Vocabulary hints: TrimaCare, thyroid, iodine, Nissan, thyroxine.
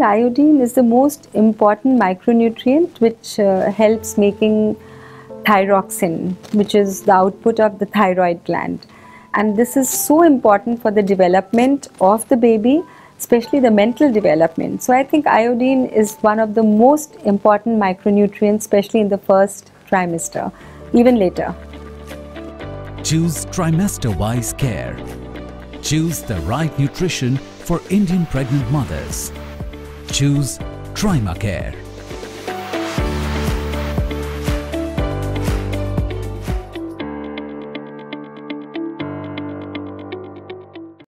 well, iodine is the most important micronutrient which helps making thyroxine, which is the output of the thyroid gland. And this is so important for the development of the baby, especially the mental development. So I think iodine is one of the most important micronutrients, especially in the first trimester, even later. Choose trimester-wise care. Choose the right nutrition for Indian pregnant mothers. Choose TrimaCare.